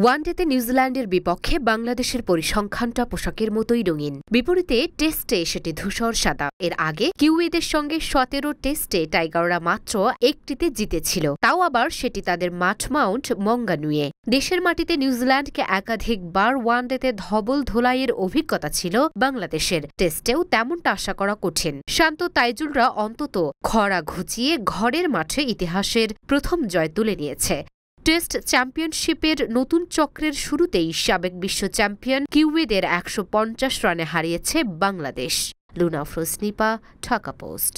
ওয়ানডেতে নিউজিল্যান্ডের বিপক্ষে বাংলাদেশের পরিসংখ্যানটা পোশাকের মতোই রঙিন। বিপরীতে টেস্টে সেটি ধূসর সাদা। এর আগে কিউইদের সঙ্গে ১৭ টেস্টে টাইগাররা মাত্র একটিতে জিতেছিল, তাও আবার সেটি তাদের মাঠ মাউন্ট মঙ্গানুয়ে। দেশের মাটিতে নিউজিল্যান্ডকে একাধিকবার ওয়ানডেতে ধবল ধোলাইয়ের অভিজ্ঞতা ছিল বাংলাদেশের, টেস্টেও তেমনটা আশা করা কঠিন। শান্ত তাইজুলরা অন্তত খরা ঘুচিয়ে ঘরের মাঠে ইতিহাসের প্রথম জয় তুলে নিয়েছে। টেস্ট চ্যাম্পিয়নশিপের নতুন চক্রের শুরুতেই সাবেক বিশ্ব চ্যাম্পিয়ন কিউইদের ১৫০ রানে হারিয়েছে বাংলাদেশ। লুনা ফ্রোসনিপা, ঢাকা পোস্ট।